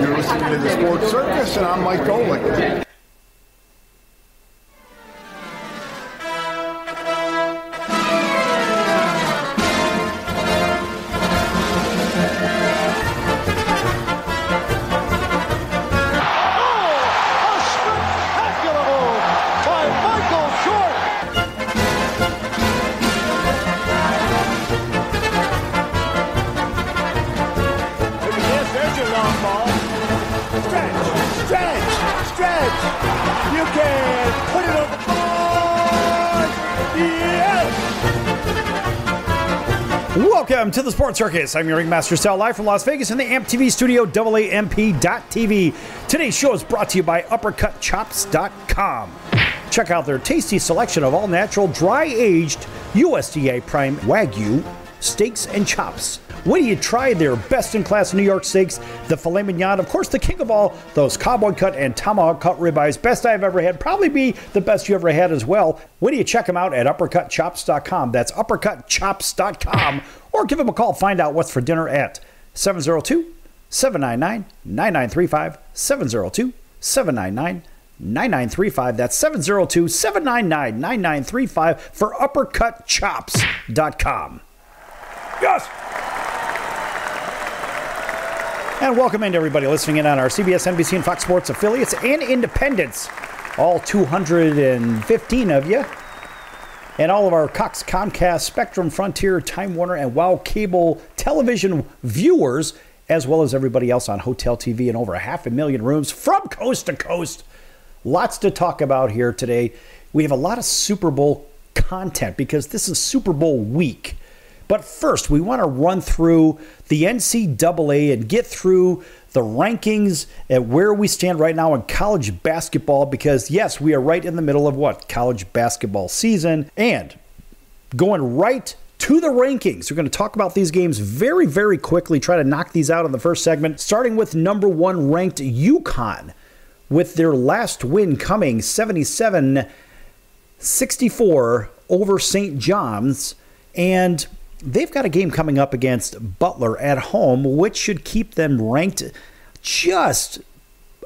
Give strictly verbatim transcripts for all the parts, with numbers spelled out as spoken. You're listening to The Sports Circus, and I'm Mike Golick. Welcome to the Sports Circus. I'm your Ringmaster Sal, live from Las Vegas in the A M P T V studio, A A M P dot T V. Today's show is brought to you by Uppercut Chops dot com. Check out their tasty selection of all-natural, dry-aged, U S D A prime Wagyu steaks and chops. When you try their best-in-class New York steaks, the filet mignon, of course, the king of all, those cowboy cut and tomahawk cut ribeyes, best I've ever had, probably be the best you ever had as well. When you check them out at Uppercut Chops dot com. That's Uppercut Chops dot com. Or give them a call. Find out what's for dinner at seven oh two, seven nine nine, nine nine three five, seven oh two, seven nine nine, nine nine three five. That's seven oh two, seven nine nine, nine nine three five for Uppercut Chops dot com. Yes! And welcome into everybody listening in on our C B S, N B C, and Fox Sports affiliates and independents. All two hundred fifteen of you. And all of our Cox, Comcast, Spectrum, Frontier, Time Warner, and WOW Cable television viewers, as well as everybody else on Hotel T V in over a half a million rooms from coast to coast. Lots to talk about here today. We have a lot of Super Bowl content because this is Super Bowl week. But first, we want to run through the N C double A and get through the rankings and where we stand right now in college basketball because, yes, we are right in the middle of what? College basketball season. And going right to the rankings, we're going to talk about these games very, very quickly, try to knock these out in the first segment, starting with number one ranked UConn with their last win coming seventy-seven sixty-four over Saint John's. And they've got a game coming up against Butler at home, which should keep them ranked just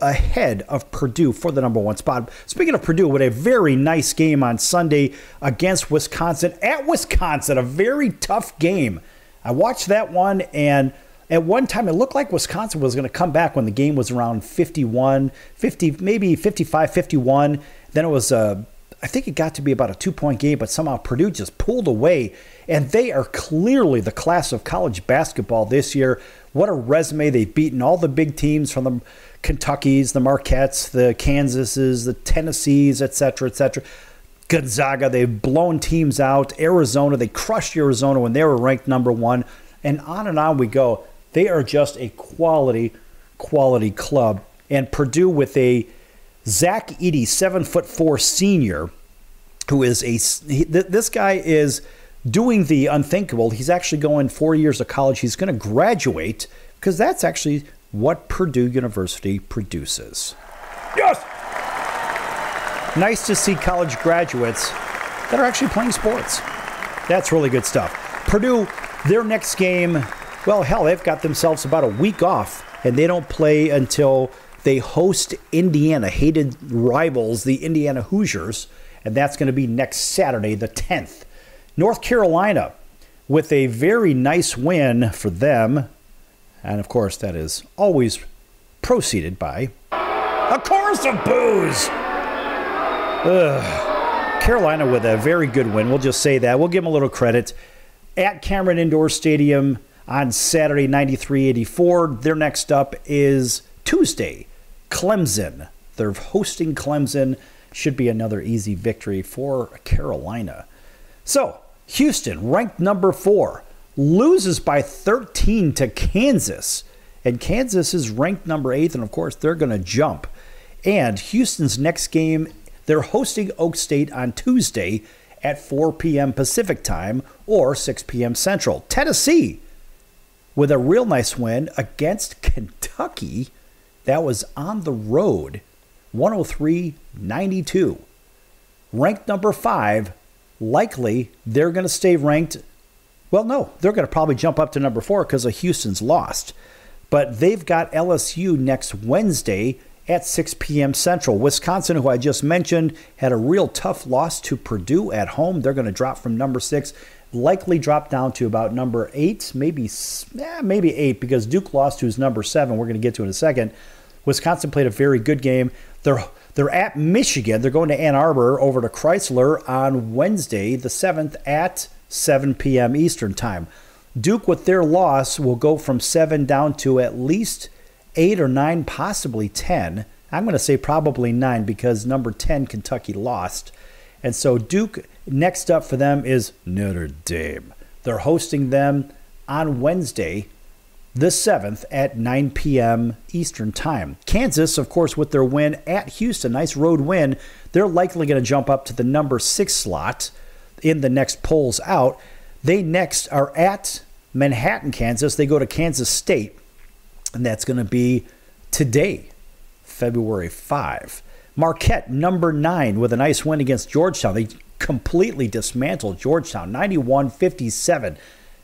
ahead of Purdue for the number one spot. Speaking of Purdue, what a very nice game on Sunday against Wisconsin. At Wisconsin, a very tough game. I watched that one, and at one time it looked like Wisconsin was going to come back when the game was around fifty-one, fifty, maybe fifty-five fifty-one. Then it was a uh, I think it got to be about a two-point game, but somehow Purdue just pulled away, and they are clearly the class of college basketball this year. What a resume. They've beaten all the big teams from the Kentuckys, the Marquettes, the Kansases, the Tennessees, et cetera, et cetera. Gonzaga, they've blown teams out. Arizona, they crushed Arizona when they were ranked number one, and on and on we go. They are just a quality, quality club, and Purdue with a Zach Edey, seven foot four senior, who is a he, th this guy is doing the unthinkable. He's actually going four years of college. He's going to graduate because that's actually what Purdue University produces. Yes. Nice to see college graduates that are actually playing sports. That's really good stuff. Purdue, their next game, well, hell, they've got themselves about a week off, and they don't play until they host Indiana, hated rivals, the Indiana Hoosiers, and that's going to be next Saturday, the tenth. North Carolina with a very nice win for them. And, of course, that is always preceded by a chorus of boos. Ugh. Carolina with a very good win. We'll just say that. We'll give them a little credit. At Cameron Indoor Stadium on Saturday, ninety-three eighty-four. Their next up is Tuesday, Clemson. They're hosting Clemson. Should be another easy victory for Carolina. So, Houston, ranked number four, loses by thirteen to Kansas. And Kansas is ranked number eight, and of course, they're going to jump. And Houston's next game, they're hosting Oak State on Tuesday at four P M Pacific time or six P M Central. Tennessee, with a real nice win against Kentucky. That was on the road, one oh three ninety-two. Ranked number five, likely they're going to stay ranked. Well, no, they're going to probably jump up to number four because of Houston's lost. But they've got L S U next Wednesday at six p.m. Central. Wisconsin, who I just mentioned, had a real tough loss to Purdue at home. They're going to drop from number six, likely drop down to about number eight, maybe eh, maybe eight, because Duke lost to who's number seven. We're going to get to in a second. Wisconsin played a very good game. They're they're at Michigan. They're going to Ann Arbor over to Chrysler on Wednesday the seventh at seven p.m. Eastern time. Duke, with their loss, will go from seven down to at least eight or nine, possibly ten. I'm going to say probably nine because number ten, Kentucky, lost. And so Duke, next up for them is Notre Dame. They're hosting them on Wednesday the seventh at nine p.m. Eastern time. Kansas, of course, with their win at Houston, nice road win, they're likely going to jump up to the number six slot in the next polls out. They next are at Manhattan, Kansas. They go to Kansas State, and that's going to be today, February fifth. Marquette, number nine, with a nice win against Georgetown. They completely dismantled Georgetown, ninety-one fifty-seven.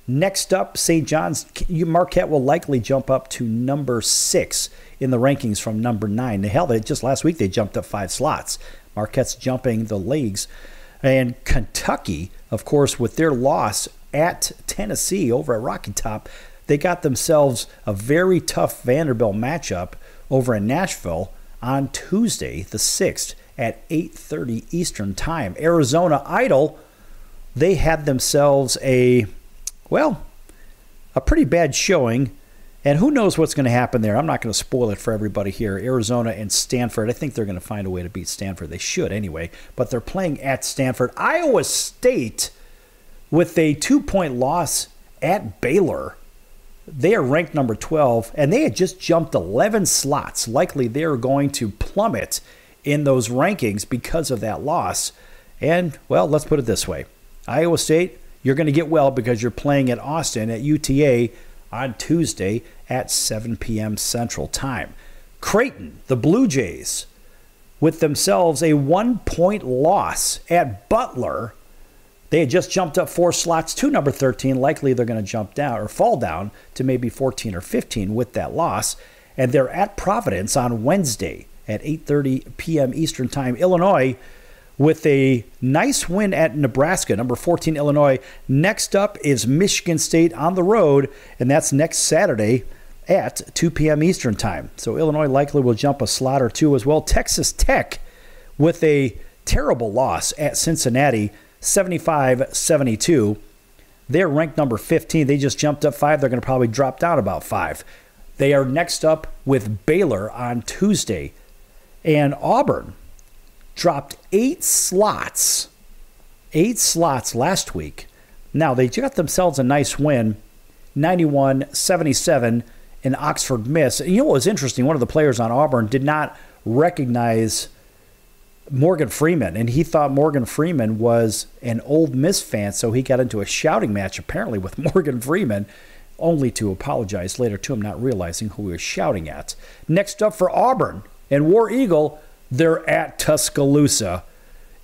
Next up, Saint John's. Marquette will likely jump up to number six in the rankings from number nine. Hell, they, just last week they jumped up five slots. Marquette's jumping the leagues. And Kentucky, of course, with their loss at Tennessee over at Rocky Top, they got themselves a very tough Vanderbilt matchup over in Nashville on Tuesday the sixth at eight thirty Eastern time. Arizona Idol, they had themselves a... well, a pretty bad showing, and who knows what's going to happen there. I'm not going to spoil it for everybody here. Arizona and Stanford, I think they're going to find a way to beat Stanford. They should anyway, but they're playing at Stanford. Iowa State, with a two-point loss at Baylor, they are ranked number twelve, and they had just jumped eleven slots. Likely they're going to plummet in those rankings because of that loss. And, well, let's put it this way. Iowa State, you're going to get well because you're playing at Austin at U T A on Tuesday at seven p.m. Central Time. Creighton, the Blue Jays, with themselves a one-point loss at Butler. They had just jumped up four slots to number thirteen. Likely they're going to jump down or fall down to maybe fourteen or fifteen with that loss. And they're at Providence on Wednesday at eight thirty p.m. Eastern Time. Illinois, with a nice win at Nebraska, number fourteen, Illinois. Next up is Michigan State on the road, and that's next Saturday at two p.m. Eastern time. So Illinois likely will jump a slot or two as well. Texas Tech with a terrible loss at Cincinnati, seventy-five seventy-two. They're ranked number fifteen. They just jumped up five. They're going to probably drop down about five. They are next up with Baylor on Tuesday. And Auburn dropped eight slots, eight slots last week. Now, they got themselves a nice win, ninety-one seventy-seven in Oxford Miss. And you know what was interesting? One of the players on Auburn did not recognize Morgan Freeman, and he thought Morgan Freeman was an Ole Miss fan, so he got into a shouting match apparently with Morgan Freeman, only to apologize later to him, not realizing who he was shouting at. Next up for Auburn and War Eagle, they're at Tuscaloosa,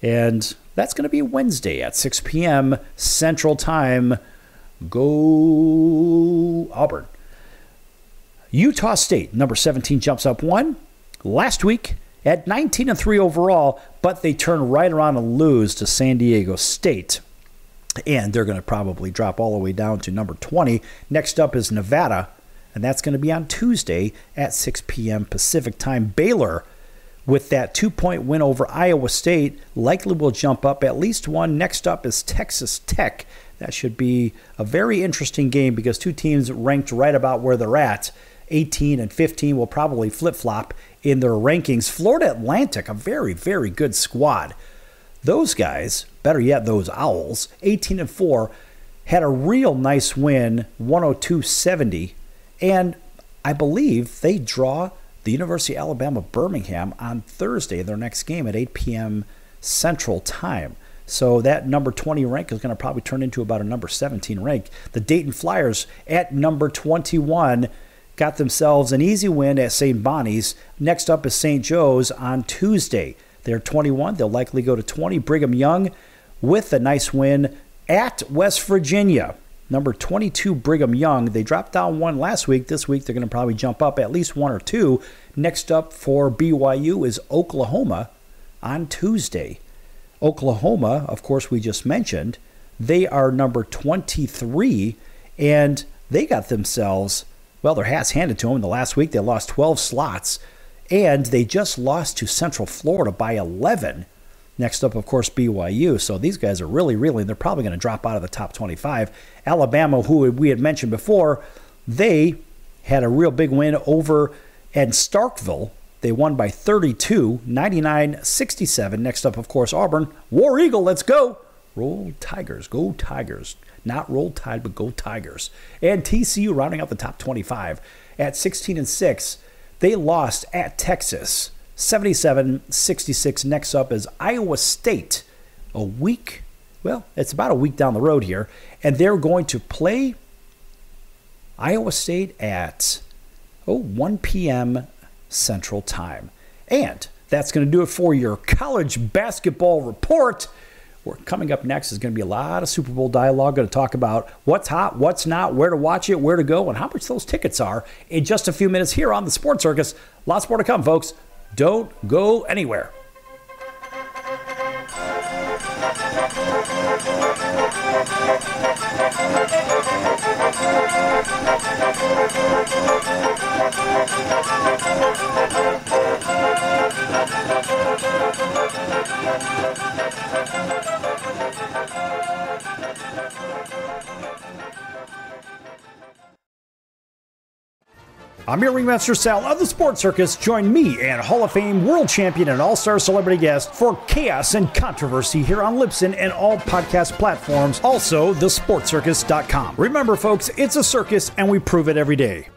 and that's going to be Wednesday at six p.m. Central Time. Go Auburn. Utah State, number seventeen, jumps up one last week at nineteen and three overall, but they turn right around and lose to San Diego State, and they're going to probably drop all the way down to number twenty. Next up is Nevada, and that's going to be on Tuesday at six p.m. Pacific Time. Baylor, with that two-point win over Iowa State, likely will jump up at least one. Next up is Texas Tech. That should be a very interesting game because two teams ranked right about where they're at. eighteen and fifteen will probably flip-flop in their rankings. Florida Atlantic, a very, very good squad. Those guys, better yet, those Owls, eighteen and four, had a real nice win, one oh two seventy. And I believe they draw the University of Alabama Birmingham on Thursday, their next game at eight p.m. Central Time. So that number twenty rank is going to probably turn into about a number seventeen rank. The Dayton Flyers at number twenty-one got themselves an easy win at Saint Bonnie's. Next up is Saint Joe's on Tuesday. They're twenty-one. They'll likely go to twenty. Brigham Young with a nice win at West Virginia. number twenty-two, Brigham Young. They dropped down one last week. This week they're going to probably jump up at least one or two. Next up for B Y U is Oklahoma on Tuesday. Oklahoma, of course, we just mentioned, they are number twenty-three, and they got themselves, well, their hats handed to them. In the last week, they lost twelve slots, and they just lost to Central Florida by eleven. Next up, of course, B Y U. So these guys are really reeling. They're probably going to drop out of the top twenty-five. Alabama, who we had mentioned before, they had a real big win over at Starkville. They won by thirty-two, ninety-nine sixty-seven. Next up, of course, Auburn. War Eagle, let's go. Roll Tigers. Go Tigers. Not Roll Tide, but go Tigers. And T C U rounding out the top twenty-five at sixteen and six. They lost at Texas, seventy-seven sixty-six. Next up is Iowa State. A week, well, it's about a week down the road here. And they're going to play Iowa State at, oh, one p m Central Time. And that's going to do it for your college basketball report. We're coming up next is going to be a lot of Super Bowl dialogue. Going to talk about what's hot, what's not, where to watch it, where to go, and how much those tickets are in just a few minutes here on the Sports Circus. Lots more to come, folks. Don't go anywhere. I'm your ringmaster, Sal, of the Sports Circus. Join me and Hall of Fame, world champion, and all-star celebrity guest for Chaos and Controversy here on Libsyn and all podcast platforms. Also, the sports circus dot com. Remember, folks, it's a circus, and we prove it every day.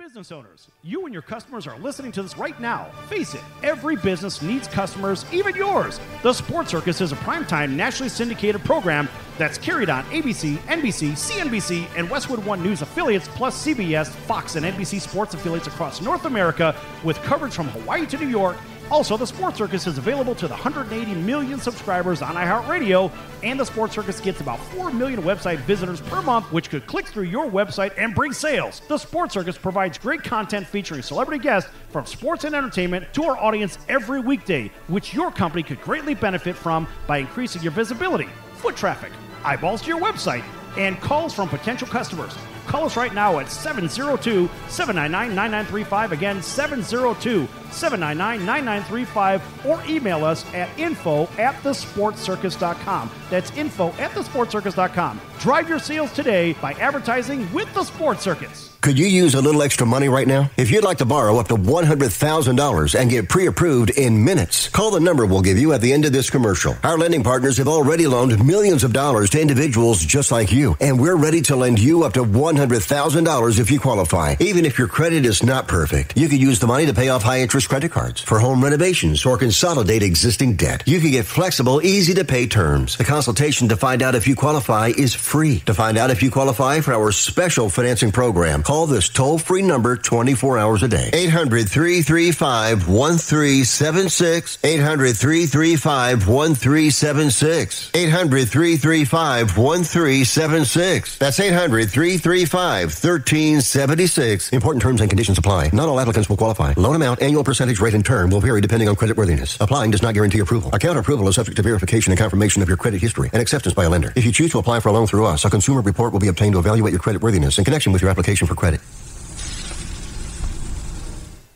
Business owners, you and your customers are listening to this right now. Face it, every business needs customers, even yours. The Sports Circus is a primetime nationally syndicated program that's carried on A B C, N B C, C N B C, and Westwood One News affiliates, plus C B S, Fox, and N B C sports affiliates across North America, with coverage from Hawaii to New York. Also, the Sports Circus is available to the one hundred eighty million subscribers on iHeartRadio, and the Sports Circus gets about four million website visitors per month, which could click through your website and bring sales. The Sports Circus provides great content featuring celebrity guests from sports and entertainment to our audience every weekday, which your company could greatly benefit from by increasing your visibility, foot traffic, eyeballs to your website, and calls from potential customers. Call us right now at seven zero two, seven nine nine, nine nine three five. Again, seven zero two, seven nine nine, nine nine three five. Or email us at info at the sports circus dot com. That's info at the sports circus dot com. Drive your sales today by advertising with the Sports Circus. Could you use a little extra money right now? If you'd like to borrow up to one hundred thousand dollars and get pre-approved in minutes, call the number we'll give you at the end of this commercial. Our lending partners have already loaned millions of dollars to individuals just like you, and we're ready to lend you up to one hundred thousand dollars if you qualify, even if your credit is not perfect. You could use the money to pay off high-interest credit cards, for home renovations, or consolidate existing debt. You can get flexible, easy-to-pay terms. The consultation to find out if you qualify is free. To find out if you qualify for our special financing program, call this toll-free number twenty-four hours a day. eight hundred, three three five, one three seven six. eight hundred, three three five, one three seven six. eight hundred, three three five, one three seven six. That's eight hundred, three three five, one three seven six. Important terms and conditions apply. Not all applicants will qualify. Loan amount, annual percentage rate, and term will vary depending on creditworthiness. Applying does not guarantee approval. Account approval is subject to verification and confirmation of your credit history and acceptance by a lender. If you choose to apply for a loan through us, a consumer report will be obtained to evaluate your creditworthiness in connection with your application for credit. Credit.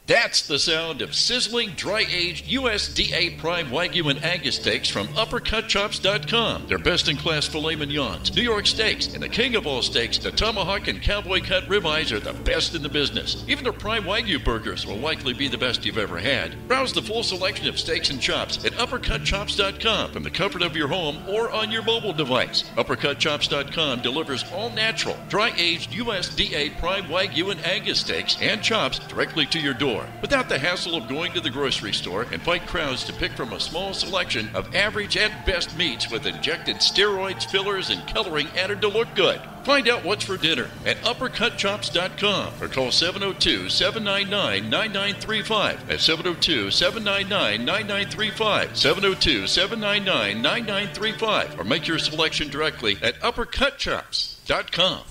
That's the sound of sizzling, dry-aged U S D A prime Wagyu and Angus steaks from uppercut chops dot com. They're best-in-class filet mignons, New York steaks, and the king of all steaks, the tomahawk and cowboy-cut ribeyes are the best in the business. Even their prime Wagyu burgers will likely be the best you've ever had. Browse the full selection of steaks and chops at uppercut chops dot com from the comfort of your home or on your mobile device. uppercut chops dot com delivers all-natural, dry-aged U S D A prime Wagyu and Angus steaks and chops directly to your door. more, without the hassle of going to the grocery store and fight crowds to pick from a small selection of average at best meats with injected steroids, fillers, and coloring added to look good. Find out what's for dinner at uppercut chops dot com or call seven oh two, seven nine nine, nine nine three five. That's seven oh two, seven nine nine, nine nine three five, seven oh two, seven nine nine, nine nine three five, or make your selection directly at uppercut chops dot com.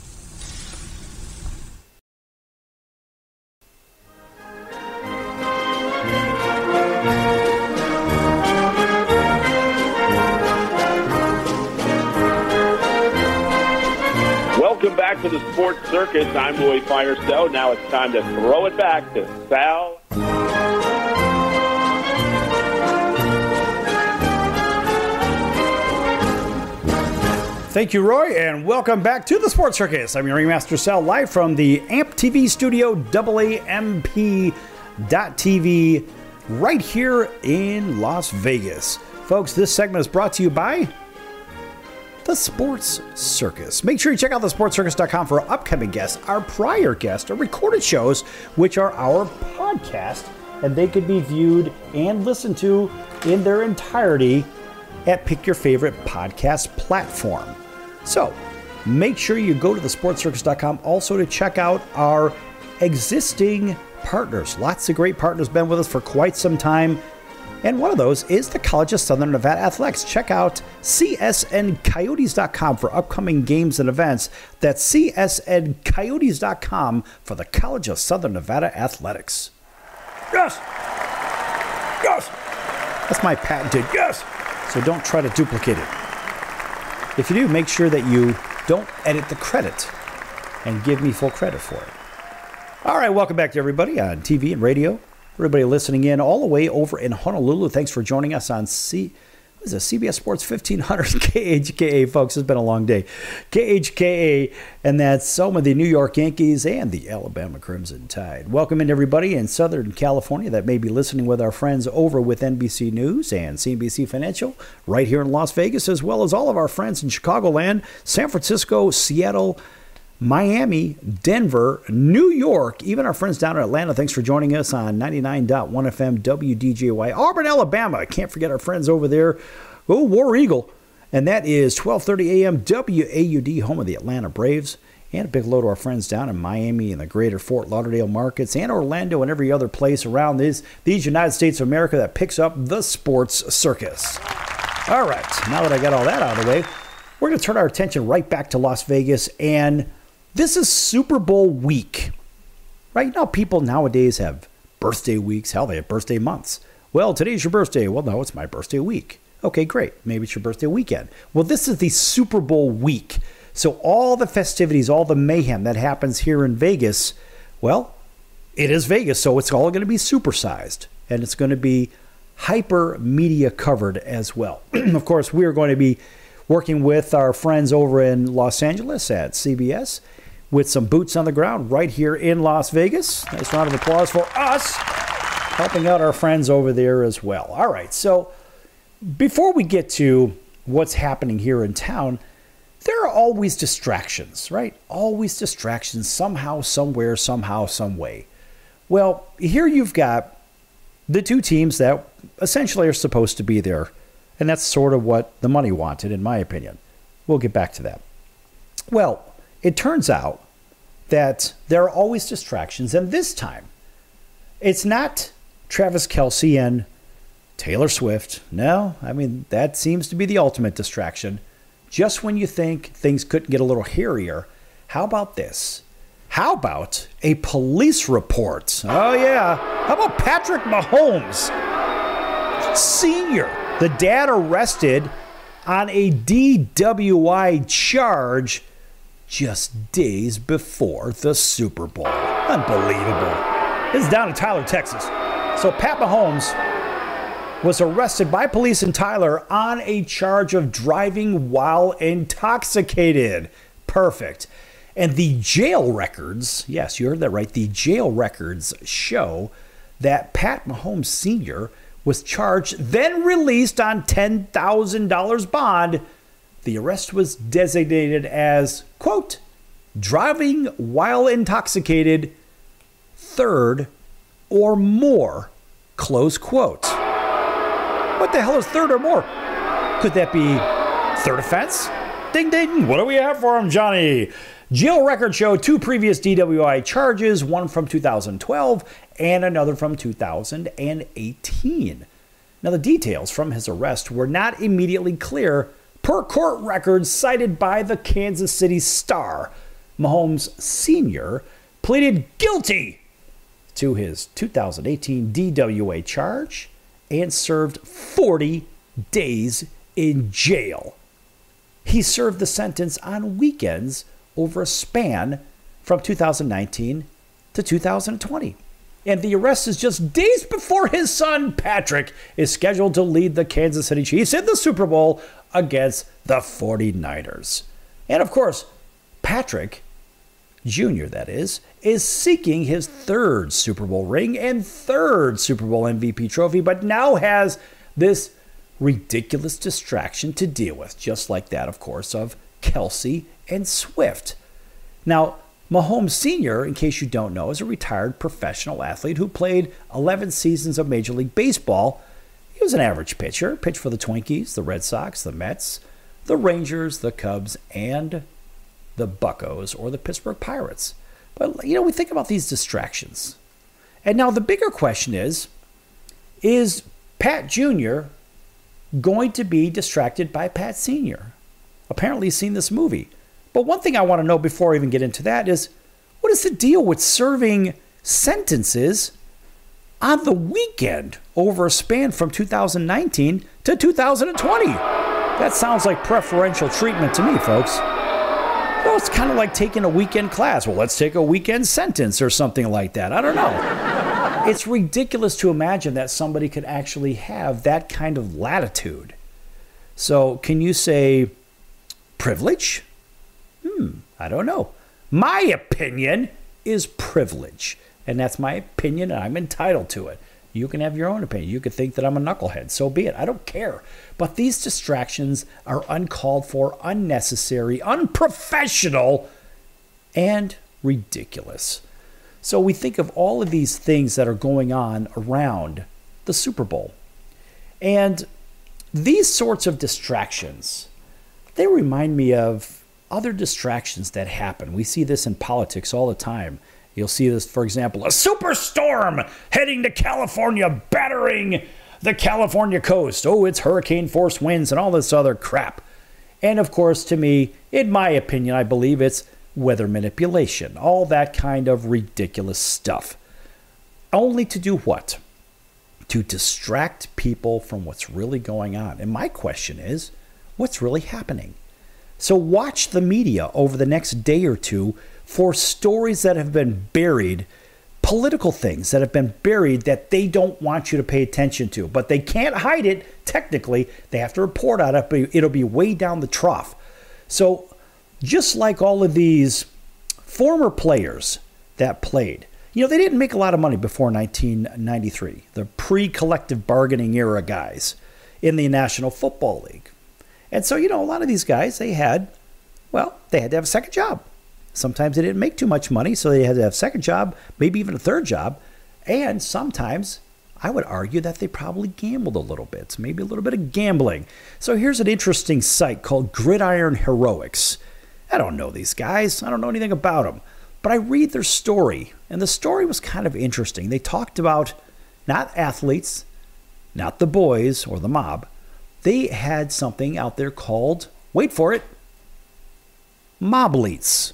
Welcome back to the Sports Circus. I'm Louis Firestone. Now it's time to throw it back to Sal. Thank you, Roy, and welcome back to the Sports Circus. I'm your ringmaster, Sal, live from the A M P T V studio, A M P dot T V, right here in Las Vegas. Folks, this segment is brought to you by The Sports Circus. Make sure you check out the sports circus dot com for our upcoming guests, our prior guests, our recorded shows, which are our podcast, and they could be viewed and listened to in their entirety at pick your favorite podcast platform. So make sure you go to the sports circus dot com also to check out our existing partners. Lots of great partners been with us for quite some time. And one of those is the College of Southern Nevada Athletics. Check out C S N Coyotes dot com for upcoming games and events. That's C S N Coyotes dot com for the College of Southern Nevada Athletics. Yes! Yes! That's my patented yes! So don't try to duplicate it. If you do, make sure that you don't edit the credit and give me full credit for it. All right, welcome back to everybody on T V and radio. Everybody listening in all the way over in Honolulu, thanks for joining us on C, what is it, C B S Sports fifteen hundred K H K A, folks. It's been a long day. K H K A, and that's home of the New York Yankees and the Alabama Crimson Tide. Welcome in, everybody, in Southern California that may be listening with our friends over with N B C News and C N B C Financial right here in Las Vegas, as well as all of our friends in Chicagoland, San Francisco, Seattle, Miami, Denver, New York, even our friends down in Atlanta. Thanks for joining us on ninety-nine point one F M W D J Y. Auburn, Alabama. I can't forget our friends over there. Oh, War Eagle. And that is twelve thirty a m W A U D, home of the Atlanta Braves. And a big hello to our friends down in Miami and the greater Fort Lauderdale markets and Orlando and every other place around these, these United States of America that picks up the Sports Circus. All right. Now that I got all that out of the way, we're going to turn our attention right back to Las Vegas. And this is Super Bowl week. Right now, people nowadays have birthday weeks. Hell, they have birthday months. Well, today's your birthday. Well, no, it's my birthday week. Okay, great. Maybe it's your birthday weekend. Well, this is the Super Bowl week. So all the festivities, all the mayhem that happens here in Vegas, well, it is Vegas, so it's all going to be supersized. And it's going to be hyper media covered as well. Of course, we are going to be working with our friends over in Los Angeles at C B S with some boots on the ground right here in Las Vegas. Nice round of applause for us, helping out our friends over there as well. All right, so before we get to what's happening here in town, there are always distractions, right? Always distractions somehow, somewhere, somehow, some way. Well, here you've got the two teams that essentially are supposed to be there, and that's sort of what the money wanted, in my opinion. We'll get back to that. Well, it turns out that there are always distractions, and this time it's not Travis Kelce and Taylor Swift. No, I mean, that seems to be the ultimate distraction. Just when you think things couldn't get a little hairier, how about this? How about a police report? Oh, yeah. How about Patrick Mahomes, Senior, the dad, arrested on a D W I charge just days before the Super Bowl. Unbelievable. This is down in Tyler, Texas. So Pat Mahomes was arrested by police in Tyler on a charge of driving while intoxicated. Perfect. And the jail records, yes, you heard that right, the jail records show that Pat Mahomes Senior was charged, then released on ten thousand dollars bond. The arrest was designated as, quote, driving while intoxicated, third or more, close quote. What the hell is third or more? Could that be third offense? Ding, ding, what do we have for him, Johnny? Jail records show two previous D W I charges, one from two thousand twelve and another from two thousand eighteen. Now, the details from his arrest were not immediately clear per court records cited by the Kansas City Star. Mahomes Senior pleaded guilty to his two thousand eighteen D W I charge and served forty days in jail. He served the sentence on weekends over a span from two thousand nineteen to two thousand twenty. And the arrest is just days before his son, Patrick, is scheduled to lead the Kansas City Chiefs in the Super Bowl against the forty-niners. And of course, Patrick Junior, that is, is seeking his third Super Bowl ring and third Super Bowl M V P trophy, but now has this ridiculous distraction to deal with, just like that, of course, of Kelsey and Swift. Now, Mahomes Senior, in case you don't know, is a retired professional athlete who played eleven seasons of Major League Baseball. He was an average pitcher, pitched for the Twinkies, the Red Sox, the Mets, the Rangers, the Cubs, and the Buccos, or the Pittsburgh Pirates. But, you know, we think about these distractions. And now the bigger question is, is Pat Junior going to be distracted by Pat Senior? Apparently he's seen this movie. But one thing I want to know before I even get into that is, what is the deal with serving sentences on the weekend over a span from two thousand nineteen to two thousand twenty? That sounds like preferential treatment to me, folks. Well, it's kind of like taking a weekend class. Well, let's take a weekend sentence or something like that. I don't know. It's ridiculous to imagine that somebody could actually have that kind of latitude. So can you say privilege? Hmm, I don't know. My opinion is privilege. And that's my opinion, and I'm entitled to it. You can have your own opinion. You could think that I'm a knucklehead. So be it. I don't care. But these distractions are uncalled for, unnecessary, unprofessional, and ridiculous. So we think of all of these things that are going on around the Super Bowl. And these sorts of distractions, they remind me of other distractions that happen. We see this in politics all the time. You'll see this, for example, a superstorm heading to California, battering the California coast. Oh, it's hurricane force winds and all this other crap. And of course, to me, in my opinion, I believe it's weather manipulation, all that kind of ridiculous stuff. Only to do what? To distract people from what's really going on. And my question is, what's really happening? So watch the media over the next day or two for stories that have been buried, political things that have been buried that they don't want you to pay attention to, but they can't hide it. Technically, they have to report on it, but it'll be way down the trough. So just like all of these former players that played, you know, they didn't make a lot of money before nineteen ninety-three, the pre-collective bargaining era guys in the National Football League. And so, you know, a lot of these guys, they had, well, they had to have a second job. Sometimes they didn't make too much money, so they had to have a second job, maybe even a third job. And sometimes I would argue that they probably gambled a little bit, so maybe a little bit of gambling. So here's an interesting site called Gridiron Heroics. I don't know these guys. I don't know anything about them. But I read their story, and the story was kind of interesting. They talked about not athletes, not the boys or the mob. They had something out there called, wait for it, mob-leets.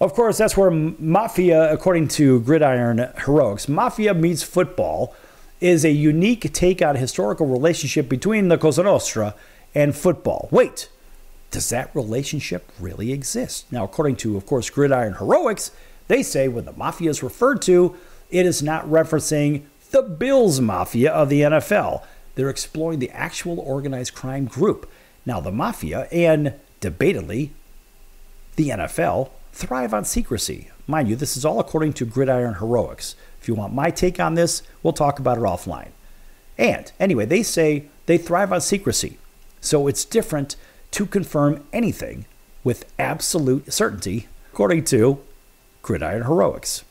Of course, that's where mafia, according to Gridiron Heroics, mafia meets football is a unique take on historical relationship between the Cosa Nostra and football. Wait, does that relationship really exist? Now, according to, of course, Gridiron Heroics, they say when the mafia is referred to, it is not referencing the Bills Mafia of the N F L. They're exploring the actual organized crime group. Now, the mafia and, debatedly, the N F L thrive on secrecy. Mind you, this is all according to Gridiron Heroics. If you want my take on this, we'll talk about it offline. And, anyway, they say they thrive on secrecy. So it's different to confirm anything with absolute certainty, according to Gridiron Heroics.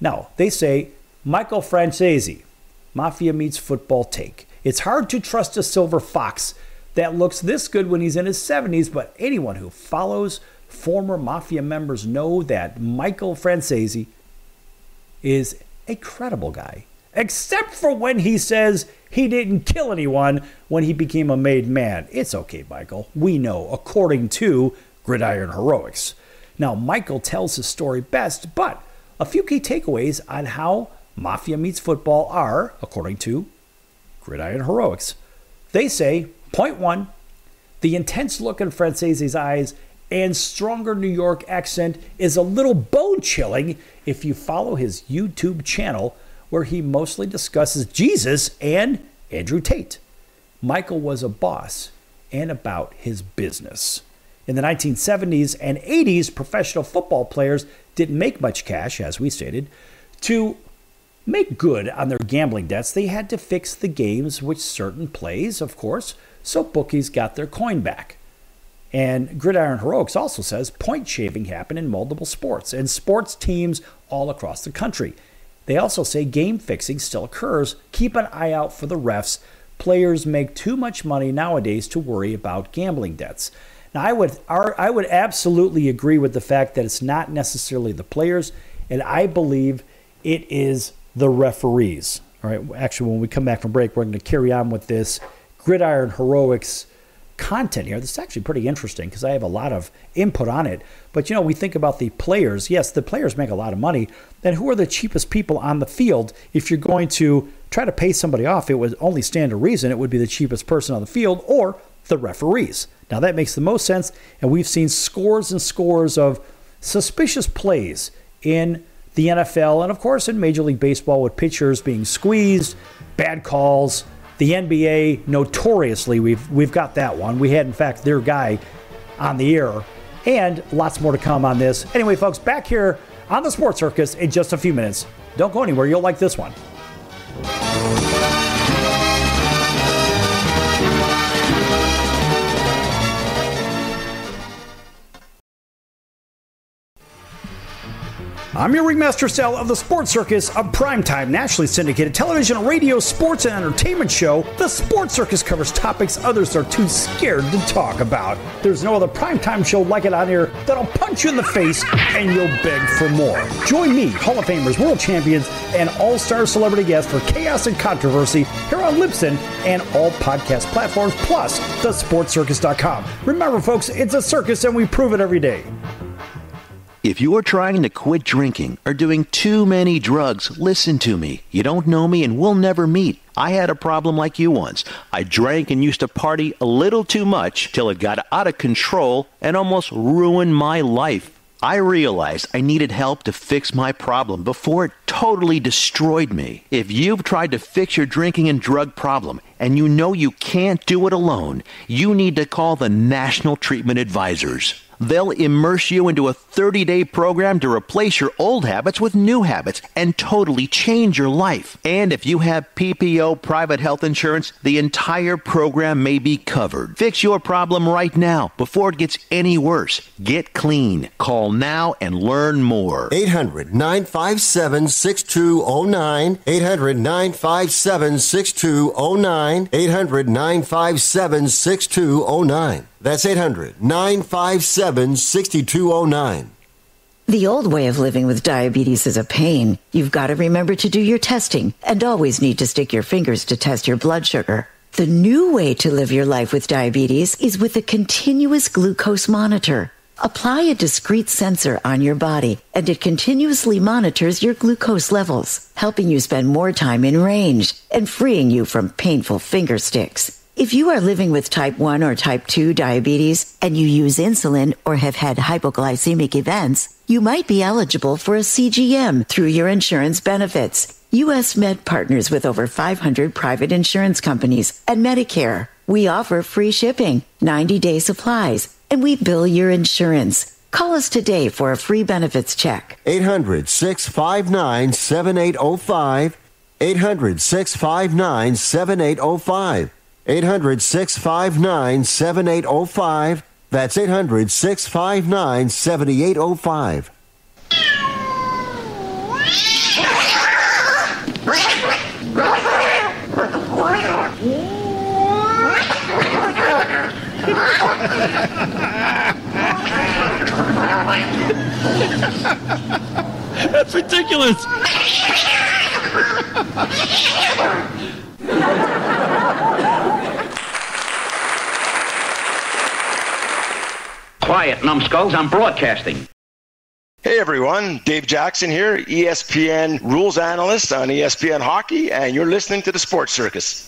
Now, they say, Michael Francesi, mafia meets football take. It's hard to trust a silver fox that looks this good when he's in his seventies, but anyone who follows former mafia members know that Michael Francesi is a credible guy, except for when he says he didn't kill anyone when he became a made man. It's okay, Michael. We know, according to Gridiron Heroics. Now, Michael tells his story best, but a few key takeaways on how mafia meets football are, according to Gridiron Heroics. They say, point one, the intense look in Francesi's eyes and stronger New York accent is a little bone-chilling if you follow his YouTube channel where he mostly discusses Jesus and Andrew Tate. Michael was a boss and about his business. In the nineteen seventies and eighties, professional football players didn't make much cash, as we stated. To make good on their gambling debts, they had to fix the games with certain plays, of course, so bookies got their coin back. And Gridiron Heroics also says point shaving happened in multiple sports and sports teams all across the country. They also say game fixing still occurs. Keep an eye out for the refs. Players make too much money nowadays to worry about gambling debts. Now, I would, I would absolutely agree with the fact that it's not necessarily the players, and I believe it is the referees. All right, actually, when we come back from break, we're going to carry on with this Gridiron Heroics content here. This is actually pretty interesting because I have a lot of input on it. But, you know, we think about the players. Yes, the players make a lot of money. Then who are the cheapest people on the field? If you're going to try to pay somebody off, it would only stand to reason it would be the cheapest person on the field or the referees. Now, that makes the most sense, and we've seen scores and scores of suspicious plays in the N F L and, of course, in Major League Baseball with pitchers being squeezed, bad calls. The N B A, notoriously, we've we've got that one. We had, in fact, their guy on the air, and lots more to come on this. Anyway, folks, back here on the Sports Circus in just a few minutes. Don't go anywhere. You'll like this one. I'm your ringmaster, Sal, of the Sports Circus, a primetime nationally syndicated television, radio, sports, and entertainment show. The Sports Circus covers topics others are too scared to talk about. There's no other primetime show like it on here that'll punch you in the face and you'll beg for more. Join me, Hall of Famers, world champions, and all-star celebrity guests for chaos and controversy here on Libsyn and all podcast platforms, plus the sports circus dot com. Remember, folks, it's a circus and we prove it every day. If you are trying to quit drinking or doing too many drugs, listen to me. You don't know me and we'll never meet. I had a problem like you once. I drank and used to party a little too much till it got out of control and almost ruined my life. I realized I needed help to fix my problem before it totally destroyed me. If you've tried to fix your drinking and drug problem and you know you can't do it alone, you need to call the National Treatment Advisors. They'll immerse you into a thirty-day program to replace your old habits with new habits and totally change your life. And if you have P P O private health insurance, the entire program may be covered. Fix your problem right now before it gets any worse. Get clean. Call now and learn more. eight hundred nine five seven six two zero nine. eight hundred nine five seven six two zero nine. eight hundred nine five seven six two zero nine. That's eight hundred nine five seven six two zero nine. The old way of living with diabetes is a pain. You've got to remember to do your testing and always need to stick your fingers to test your blood sugar. The new way to live your life with diabetes is with a continuous glucose monitor. Apply a discrete sensor on your body, and it continuously monitors your glucose levels, helping you spend more time in range and freeing you from painful finger sticks. If you are living with type one or type two diabetes and you use insulin or have had hypoglycemic events, you might be eligible for a C G M through your insurance benefits. U S Med partners with over five hundred private insurance companies and Medicare. We offer free shipping, ninety-day supplies, and we bill your insurance. Call us today for a free benefits check. eight hundred six five nine seven eight zero five. eight hundred six five nine seven eight zero five. eight hundred six five nine seven eight zero five. That's eight hundred six five nine seven eight zero five. That's ridiculous. Quiet, numbskulls, I'm broadcasting. Hey everyone, Dave Jackson here, E S P N rules analyst on E S P N Hockey, and you're listening to The Sports Circus.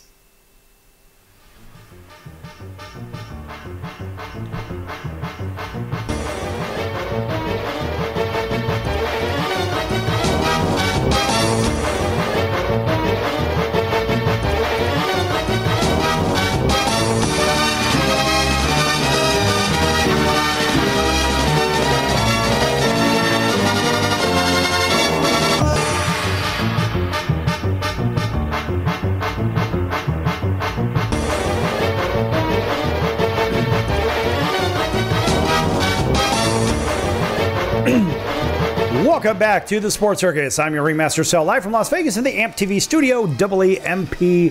Welcome back to The Sports Circus. I'm your ringmaster, Sal, live from Las Vegas in the A M P T V studio, W A M P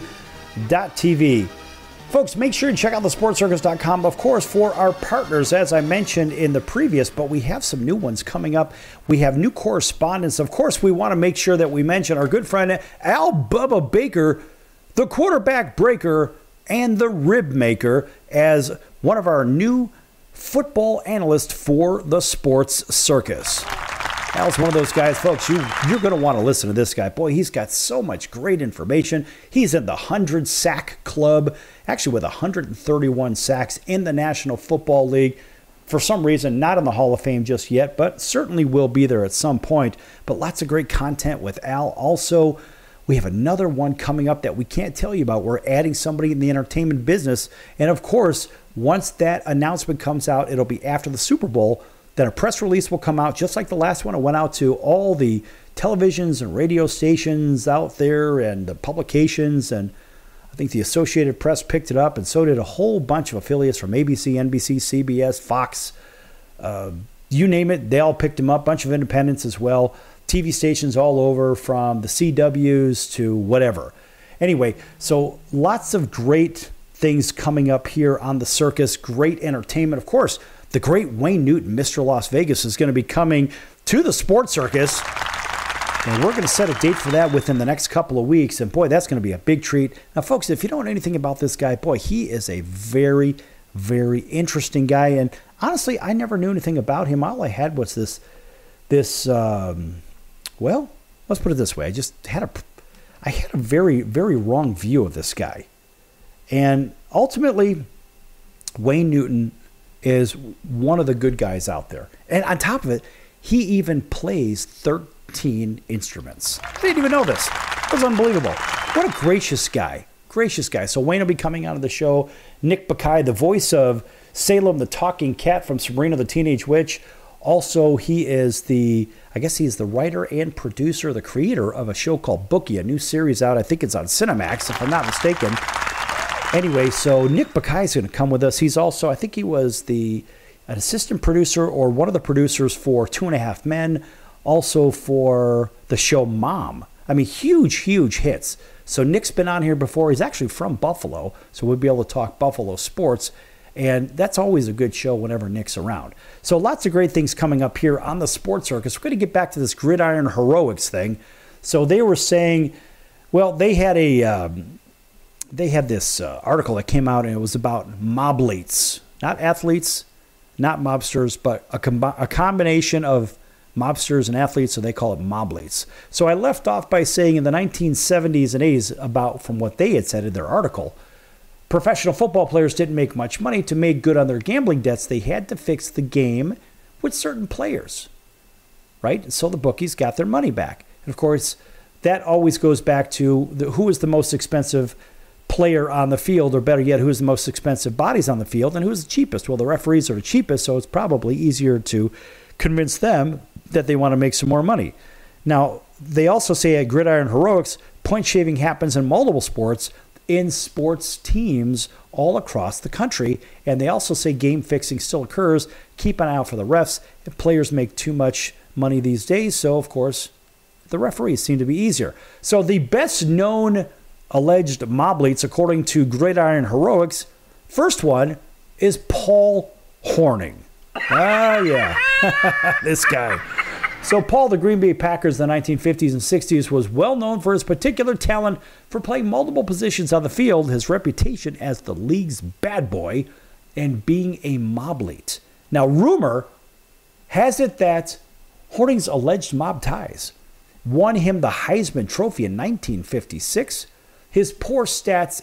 dot T V. Folks, make sure you check out the sports circus dot com, of course, for our partners, as I mentioned in the previous, but we have some new ones coming up. We have new correspondents. Of course, we want to make sure that we mention our good friend Al Bubba Baker, the quarterback breaker and the rib maker, as one of our new football analysts for The Sports Circus. Al's one of those guys, folks, you, you're going to want to listen to this guy. Boy, he's got so much great information. He's in the one hundred sack club, actually with one hundred thirty-one sacks in the National Football League. For some reason, not in the Hall of Fame just yet, but certainly will be there at some point. But lots of great content with Al. Also, we have another one coming up that we can't tell you about. We're adding somebody in the entertainment business. And, of course, once that announcement comes out, it'll be after the Super Bowl. Then a press release will come out, just like the last one. It went out to all the televisions and radio stations out there and the publications. And I think the Associated Press picked it up, and so did a whole bunch of affiliates from A B C, N B C, C B S, Fox, uh, you name it. They all picked them up, a bunch of independents as well, T V stations all over from the C Ws to whatever. Anyway, so lots of great things coming up here on the circus, great entertainment, of course. The great Wayne Newton, Mister Las Vegas, is going to be coming to the Sports Circus. And we're going to set a date for that within the next couple of weeks. And boy, that's going to be a big treat. Now, folks, if you don't know anything about this guy, boy, he is a very, very interesting guy. And honestly, I never knew anything about him. All I had was this, this um, well, let's put it this way. I just had a, I had a very, very wrong view of this guy. And ultimately, Wayne Newton is one of the good guys out there. And on top of it, he even plays thirteen instruments. I didn't even know this. It was unbelievable. What a gracious guy. Gracious guy. So Wayne will be coming out of the show. Nick Bakay, the voice of Salem the Talking Cat from Sabrina the Teenage Witch. Also, he is the, I guess he's the writer and producer, the creator of a show called Bookie, a new series out. I think it's on Cinemax, if I'm not mistaken. Anyway, so Nick Bakay is going to come with us. He's also, I think he was the an assistant producer or one of the producers for Two and a Half Men, also for the show Mom. I mean, huge, huge hits. So Nick's been on here before. He's actually from Buffalo, so we'll be able to talk Buffalo sports. And that's always a good show whenever Nick's around. So lots of great things coming up here on the Sports Circus. We're going to get back to this Gridiron Heroics thing. So they were saying, well, they had a... Um, They had this uh, article that came out, and it was about mobletes. Not athletes, not mobsters, but a, com a combination of mobsters and athletes, so they call it mobletes. So I left off by saying in the nineteen seventies and eighties, about from what they had said in their article, professional football players didn't make much money. To make good on their gambling debts, they had to fix the game with certain players, right? And so the bookies got their money back. And, of course, that always goes back to the, who is the most expensive player on the field, or better yet, who's the most expensive bodies on the field and who's the cheapest. Well, the referees are the cheapest, so it's probably easier to convince them that they want to make some more money. Now, they also say at Gridiron Heroics, point shaving happens in multiple sports, in sports teams all across the country, and they also say game fixing still occurs. Keep an eye out for the refs. If players make too much money these days, so of course the referees seem to be easier. So the best known alleged mobletes, according to Gridiron Heroics, first one is Paul Hornung. Oh, yeah. This guy. So Paul, the Green Bay Packers in the nineteen fifties and sixties, was well known for his particular talent for playing multiple positions on the field, his reputation as the league's bad boy, and being a mob-lite. Now, rumor has it that Hornung's alleged mob ties won him the Heisman Trophy in nineteen fifty-six, his poor stats,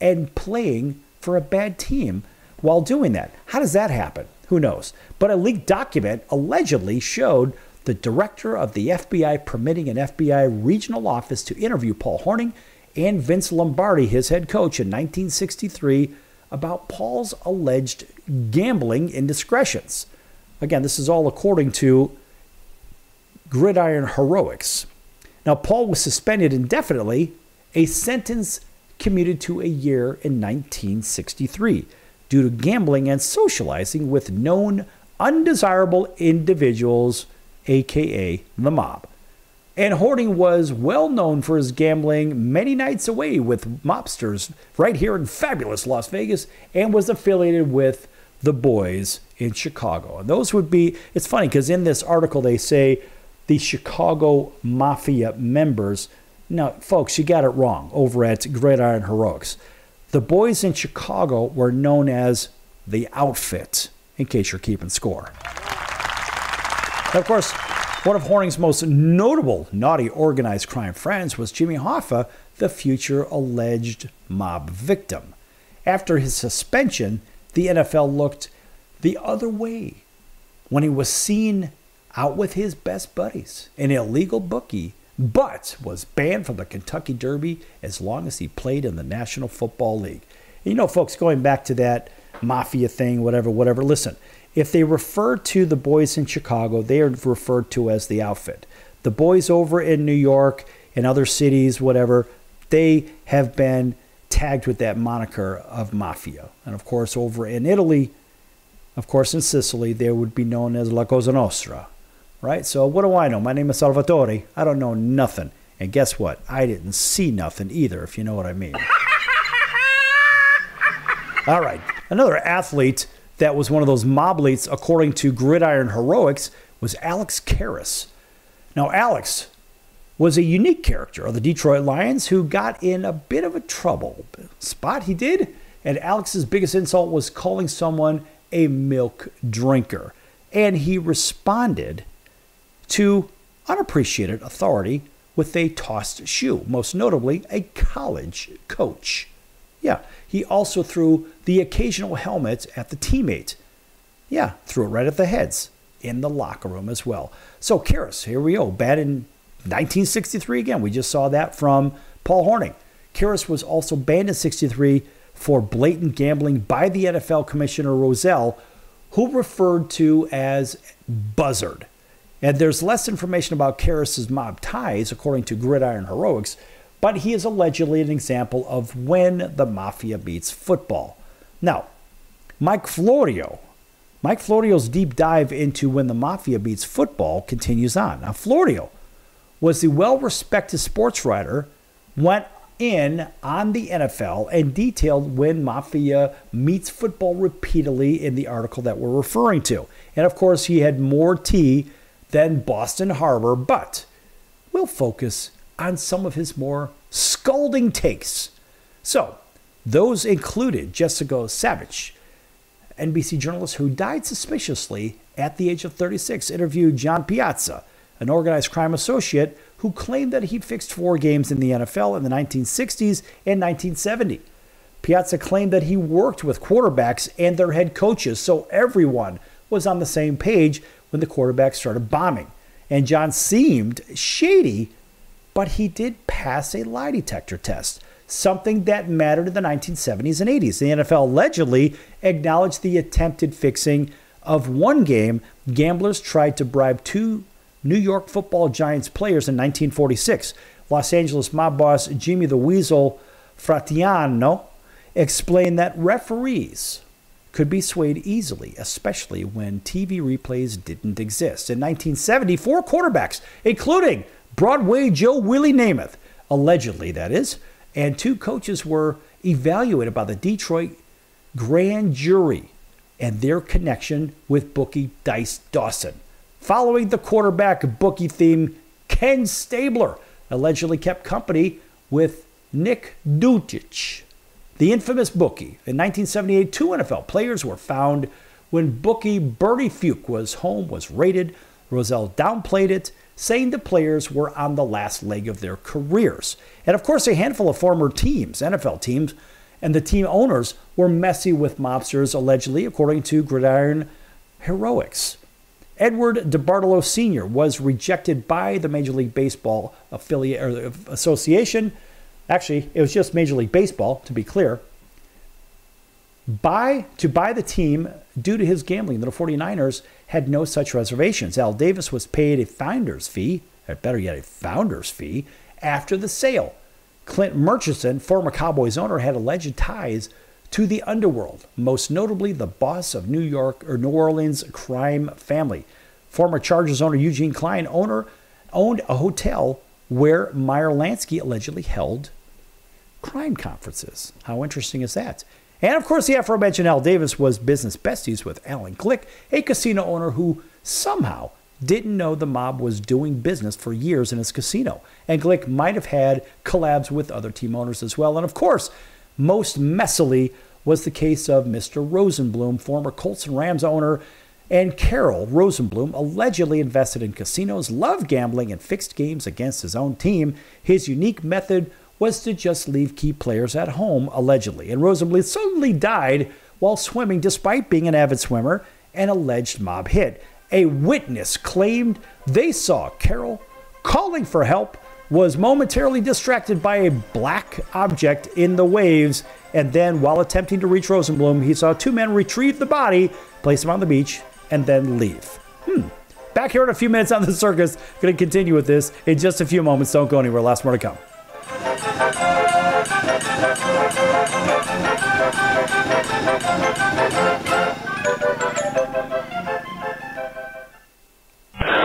and playing for a bad team while doing that. How does that happen? Who knows? But a leaked document allegedly showed the director of the F B I permitting an F B I regional office to interview Paul Hornung and Vince Lombardi, his head coach, in nineteen sixty-three about Paul's alleged gambling indiscretions. Again, this is all according to Gridiron Heroics. Now, Paul was suspended indefinitely, a sentence commuted to a year in nineteen sixty-three due to gambling and socializing with known undesirable individuals, a k a the mob. And Hornung was well known for his gambling, many nights away with mobsters right here in fabulous Las Vegas, and was affiliated with the boys in Chicago. And those would be, it's funny because in this article they say the Chicago Mafia members. Now, folks, you got it wrong over at Gridiron Heroics. The boys in Chicago were known as the Outfit, in case you're keeping score. Now, of course, one of Hornung's most notable naughty organized crime friends was Jimmy Hoffa, the future alleged mob victim. After his suspension, the N F L looked the other way when he was seen out with his best buddies, an illegal bookie, but was banned from the Kentucky Derby as long as he played in the National Football League. And you know, folks, going back to that mafia thing, whatever, whatever, listen, if they refer to the boys in Chicago, they are referred to as the Outfit. The boys over in New York and other cities, whatever, they have been tagged with that moniker of mafia. And of course, over in Italy, of course, in Sicily, they would be known as La Cosa Nostra, right? So what do I know? My name is Salvatore. I don't know nothing. And guess what? I didn't see nothing either, if you know what I mean. All right. Another athlete that was one of those mob-lites, according to Gridiron Heroics, was Alex Karras. Now, Alex was a unique character of the Detroit Lions who got in a bit of a trouble spot. He did. And Alex's biggest insult was calling someone a milk drinker. And he responded to unappreciated authority with a tossed shoe, most notably a college coach. Yeah, he also threw the occasional helmet at the teammate. Yeah, threw it right at the heads in the locker room as well. So Karras, here we go, bad in nineteen sixty-three again. We just saw that from Paul Hornung. Karras was also banned in sixty-three for blatant gambling by the N F L Commissioner Rozelle, who referred to as Buzzard. And there's less information about Karras's mob ties, according to Gridiron Heroics, but he is allegedly an example of when the mafia beats football. Now, Mike Florio, Mike Florio's deep dive into when the mafia beats football continues on. Now, Florio was the well-respected sports writer, went in on the N F L and detailed when mafia meets football repeatedly in the article that we're referring to. And of course, he had more tea than Boston Harbor, but we'll focus on some of his more scolding takes. So those included Jessica Savage, N B C journalist who died suspiciously at the age of thirty-six, interviewed John Piazza, an organized crime associate who claimed that he fixed four games in the N F L in the nineteen sixties and nineteen seventy. Piazza claimed that he worked with quarterbacks and their head coaches, so everyone was on the same page when the quarterbacks started bombing. And John seemed shady, but he did pass a lie detector test, something that mattered in the nineteen seventies and eighties. The N F L allegedly acknowledged the attempted fixing of one game. Gamblers tried to bribe two New York Football Giants players in nineteen forty-six. Los Angeles mob boss Jimmy the Weasel Fratiano explained that referees could be swayed easily, especially when T V replays didn't exist. In nineteen seventy, four quarterbacks, including Broadway Joe Willie Namath, allegedly that is, and two coaches were evaluated by the Detroit grand jury and their connection with bookie Dice Dawson. Following the quarterback bookie theme, Ken Stabler allegedly kept company with Nick Ducich, the infamous bookie. In nineteen seventy-eight, two N F L players were found when bookie Bernie Fuqua's home was raided. Rozelle downplayed it, saying the players were on the last leg of their careers. And of course, a handful of former teams, N F L teams, and the team owners were messy with mobsters, allegedly, according to Gridiron Heroics. Edward DeBartolo Senior was rejected by the Major League Baseball affiliate or Association. Actually, it was just Major League Baseball, to be clear, Buy, to buy the team due to his gambling. The forty-niners had no such reservations. Al Davis was paid a finder's fee, or better yet, a founder's fee, after the sale. Clint Murchison, former Cowboys owner, had alleged ties to the underworld, most notably the boss of New York or New Orleans crime family. Former Chargers owner Eugene Klein owner owned a hotel where Meyer Lansky allegedly held crime conferences. How interesting is that? And of course, the aforementioned Al Davis was business besties with Alan Glick, a casino owner who somehow didn't know the mob was doing business for years in his casino. And Glick might have had collabs with other team owners as well. And of course, most messily was the case of Mister Rosenblum, former Colts and Rams owner, and Carol Rosenblum, allegedly invested in casinos, loved gambling, and fixed games against his own team. His unique method was to just leave key players at home, allegedly. And Rosenblum suddenly died while swimming, despite being an avid swimmer, an alleged mob hit. A witness claimed they saw Carroll calling for help, was momentarily distracted by a black object in the waves, and then, while attempting to reach Rosenblum, he saw two men retrieve the body, place him on the beach, and then leave. Hmm. Back here in a few minutes on The Circus. Going to continue with this in just a few moments. Don't go anywhere. Lots more to come.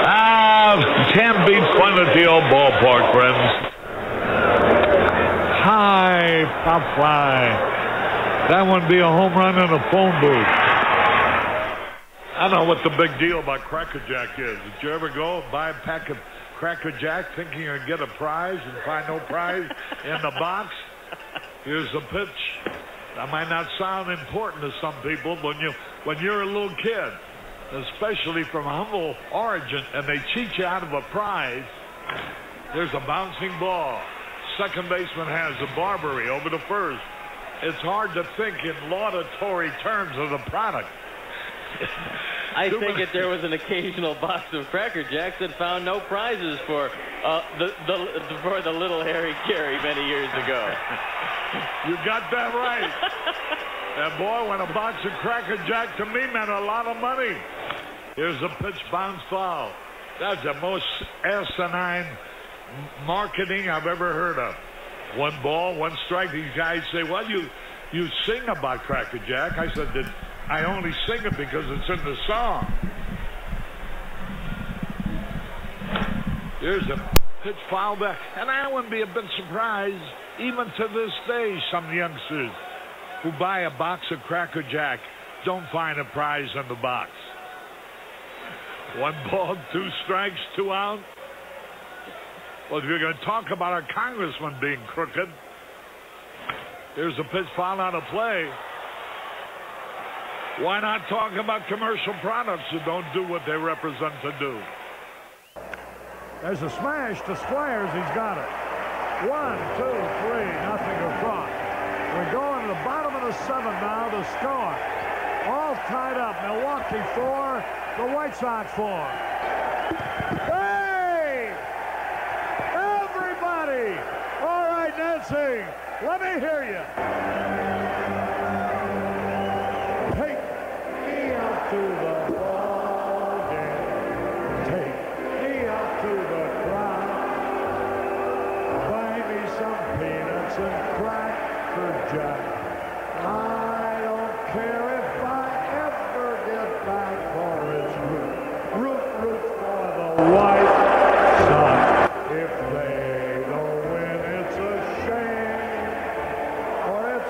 Ah, can't be fun at the old ballpark, friends. High pop fly. That would be a home run in a phone booth. I don't know what the big deal about Cracker Jack is. Did you ever go buy a pack of Cracker Jack thinking you're going to get a prize and find no prize in the box? Here's the pitch. That might not sound important to some people, but when, you, when you're a little kid, especially from humble origin, and they cheat you out of a prize, there's a bouncing ball. Second baseman has a Barbary over the first. It's hard to think in laudatory terms of the product. I think if there was an occasional box of Cracker Jacks that found no prizes for uh, the, the for the little Harry Carey many years ago. You got that right. And boy, when a box of Cracker Jack to me meant a lot of money. Here's a pitch, bounce, foul. That's the most asinine marketing I've ever heard of. One ball, one strike. These guys say, "Well, you you sing about Cracker Jack." I said, "Did." I only sing it because it's in the song." There's a pitch foul back. And I wouldn't be a bit surprised, even to this day, some youngsters who buy a box of Cracker Jack don't find a prize in the box. One ball, two strikes, two out. Well, if you're going to talk about our congressman being crooked, there's a pitch foul out of play. Why not talk about commercial products who don't do what they represent to do? There's a smash to Squires. He's got it. One, two, three, nothing across. We're going to the bottom of the seven now to score. All tied up. Milwaukee four, the White Sox four. Hey! Everybody! All right, Nancy, let me hear you. To the ball game. Take me up to the crowd. Buy me some peanuts and Cracker Jack. I don't care if I ever get back, for it's root, root, root for the White Sox. If they don't win, it's a shame. For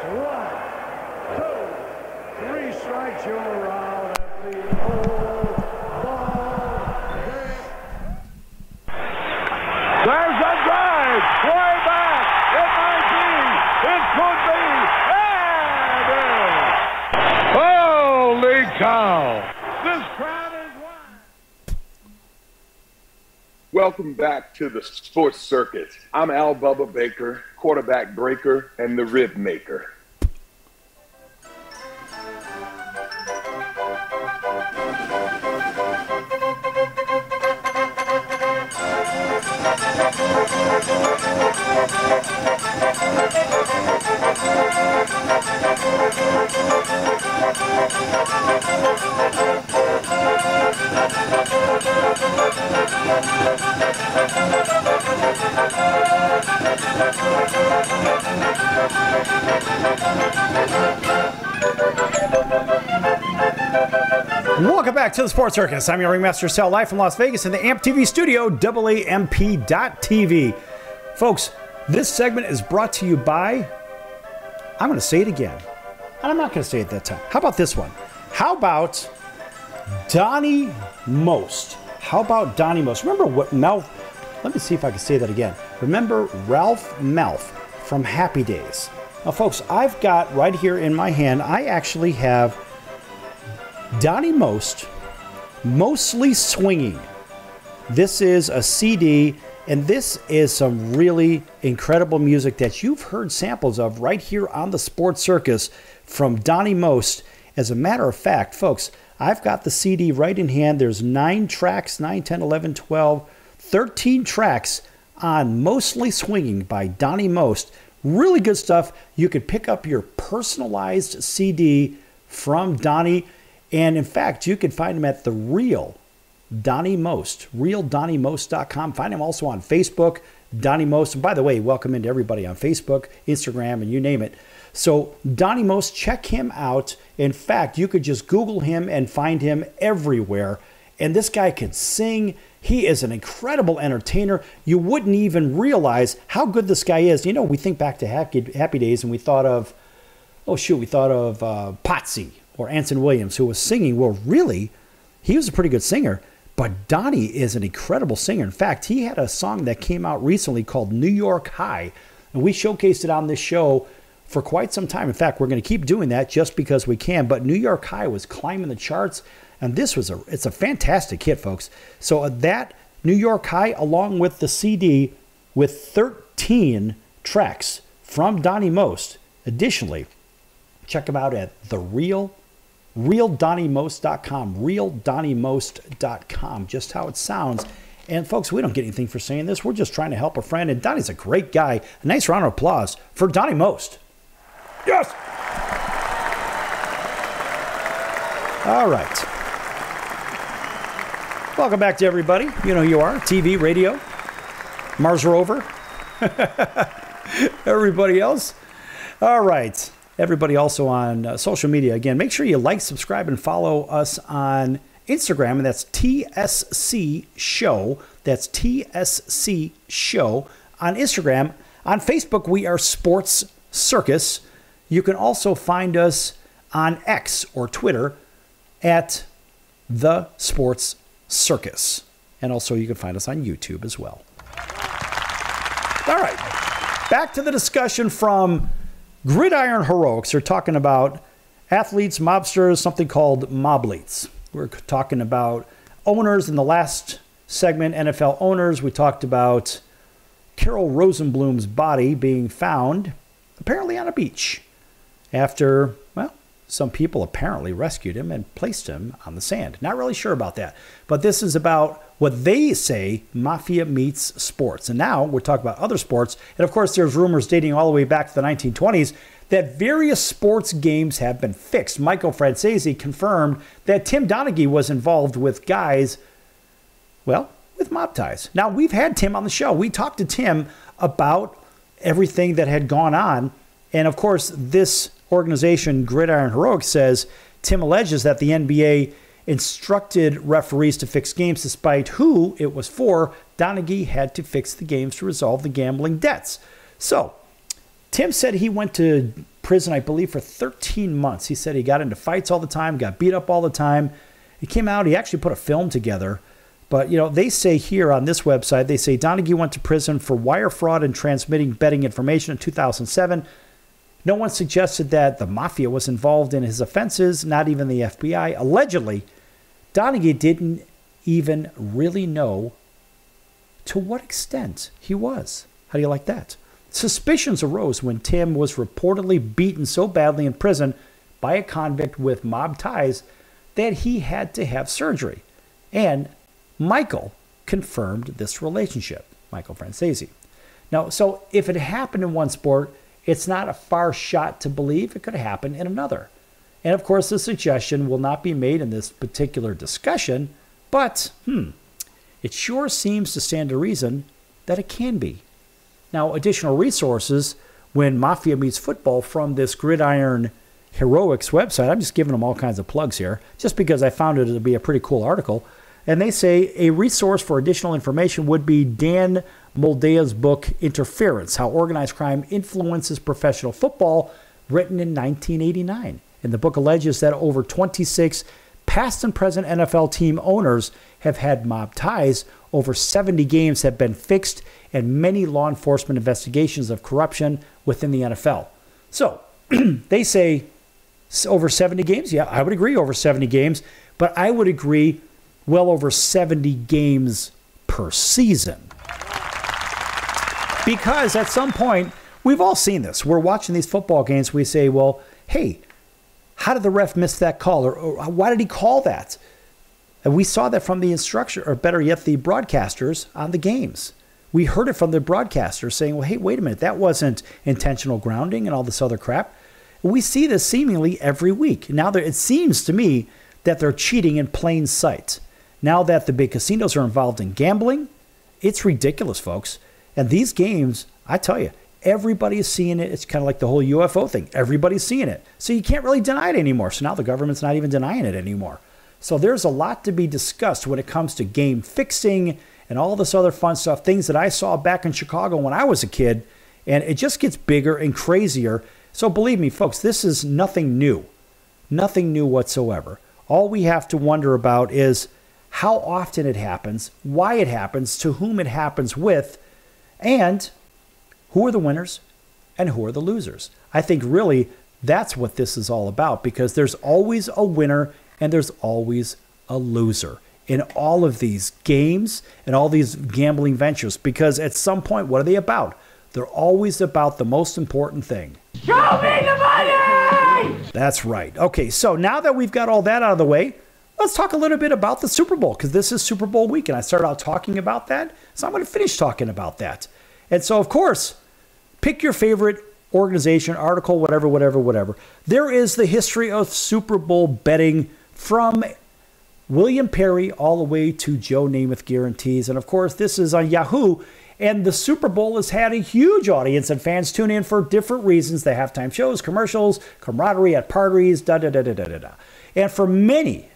This crowd is wild. Welcome back to the Sports Circus. I'm Al Bubba Baker, quarterback breaker and the rib maker. Welcome back to the Sports Circus. I'm your ringmaster, Sal, live from Las Vegas in the A M P T V studio, A M P dot T V. Folks, this segment is brought to you by, I'm going to say it again, and I'm not going to say it that time. How about this one? How about Donnie Most? How about Donnie Most? Remember what Melf, let me see if I can say that again. Remember Ralph Melf from Happy Days. Now, folks, I've got right here in my hand, I actually have Donnie Most, Mostly Swinging. This is a C D, and this is some really incredible music that you've heard samples of right here on the Sports Circus from Donnie Most. As a matter of fact, folks, I've got the C D right in hand. There's nine tracks, nine, ten, eleven, twelve, thirteen tracks on Mostly Swinging by Donnie Most. Really good stuff. You could pick up your personalized C D from Donnie. And in fact, you can find him at the Real Donnie Most, real donnie most dot com. Find him also on Facebook, Donnie Most. And by the way, welcome into everybody on Facebook, Instagram, and you name it. So Donnie Most, check him out. In fact, you could just Google him and find him everywhere. And this guy can sing. He is an incredible entertainer. You wouldn't even realize how good this guy is. You know, we think back to Happy, Happy Days, and we thought of, oh shoot, we thought of uh, Patsy or Anson Williams, who was singing. Well, really, he was a pretty good singer, but Donnie is an incredible singer. In fact, he had a song that came out recently called New York High, and we showcased it on this show for quite some time. In fact, we're going to keep doing that just because we can, but New York High was climbing the charts, and this was a, it's a fantastic hit, folks. So that New York High, along with the C D with thirteen tracks from Donnie Most. Additionally, check him out at The Real, real donnie most dot com, real donnie most dot com, just how it sounds. And folks, we don't get anything for saying this. We're just trying to help a friend, and Donnie's a great guy. A nice round of applause for Donnie Most. Yes! All right. Welcome back to everybody. You know who you are. T V, radio, Mars Rover, everybody else. All right. Everybody also on uh, social media. Again, make sure you like, subscribe, and follow us on Instagram. And that's T S C Show. That's T S C Show on Instagram. On Facebook, we are Sports Circus. You can also find us on X or Twitter at The Sports Circus. And also, you can find us on YouTube as well. All right. Back to the discussion from Gridiron Heroics. Are talking about athletes, mobsters, something called mobletes. We're talking about owners in the last segment, N F L owners. We talked about Carol Rosenblum's body being found apparently on a beach after, well, some people apparently rescued him and placed him on the sand. Not really sure about that, but this is about what they say mafia meets sports. And now we're talking about other sports. And of course, there's rumors dating all the way back to the nineteen twenties that various sports games have been fixed. Michael Francese confirmed that Tim Donaghy was involved with guys, well, with mob ties. Now, we've had Tim on the show. We talked to Tim about everything that had gone on. And of course, this organization, Gridiron Heroics, says Tim alleges that the N B A instructed referees to fix games despite who it was for. Donaghy had to fix the games to resolve the gambling debts. So Tim said he went to prison, I believe, for thirteen months. He said he got into fights all the time, got beat up all the time. He came out, he actually put a film together. But, you know, they say here on this website, they say Donaghy went to prison for wire fraud and transmitting betting information in two thousand seven. No one suggested that the mafia was involved in his offenses, not even the F B I. Allegedly, Donaghy didn't even really know to what extent he was. How do you like that? Suspicions arose when Tim was reportedly beaten so badly in prison by a convict with mob ties that he had to have surgery. And Michael confirmed this relationship, Michael Francesi. Now, so if it happened in one sport, it's not a far shot to believe it could happen in another. And of course, the suggestion will not be made in this particular discussion, but hmm, it sure seems to stand to reason that it can be. Now, additional resources when Mafia meets football from this Gridiron Heroics website. I'm just giving them all kinds of plugs here, just because I found it to be a pretty cool article. And they say a resource for additional information would be Dan Muldea's book, Interference, How Organized Crime Influences Professional Football, written in nineteen eighty-nine. And the book alleges that over twenty-six past and present N F L team owners have had mob ties. Over seventy games have been fixed, and many law enforcement investigations of corruption within the N F L. So they say over seventy games. Yeah, I would agree over seventy games, but I would agree well over seventy games per season. Because at some point, we've all seen this. We're watching these football games. We say, well, hey, how did the ref miss that call? Or, or why did he call that? And we saw that from the instructor, or better yet, the broadcasters on the games. We heard it from the broadcasters saying, well, hey, wait a minute, that wasn't intentional grounding and all this other crap. We see this seemingly every week. Now, there, it seems to me that they're cheating in plain sight. Now that the big casinos are involved in gambling, it's ridiculous, folks. And these games, I tell you, everybody is seeing it. It's kind of like the whole U F O thing. Everybody's seeing it. So you can't really deny it anymore. So now the government's not even denying it anymore. So there's a lot to be discussed when it comes to game fixing and all this other fun stuff, things that I saw back in Chicago when I was a kid. And it just gets bigger and crazier. So believe me, folks, this is nothing new. Nothing new whatsoever. All we have to wonder about is how often it happens, why it happens, to whom it happens with, and who are the winners and who are the losers. I think really that's what this is all about, because there's always a winner and there's always a loser in all of these games and all these gambling ventures, because at some point, what are they about? They're always about the most important thing. Show me the money! That's right. Okay, so now that we've got all that out of the way, let's talk a little bit about the Super Bowl, because this is Super Bowl week, and I started out talking about that, so I'm going to finish talking about that. And so, of course, pick your favorite organization, article, whatever, whatever, whatever. There is the history of Super Bowl betting from William Perry all the way to Joe Namath guarantees. And, of course, this is on Yahoo, and the Super Bowl has had a huge audience, and fans tune in for different reasons. They have time shows, commercials, camaraderie at parties, da-da-da-da-da-da-da. And for many,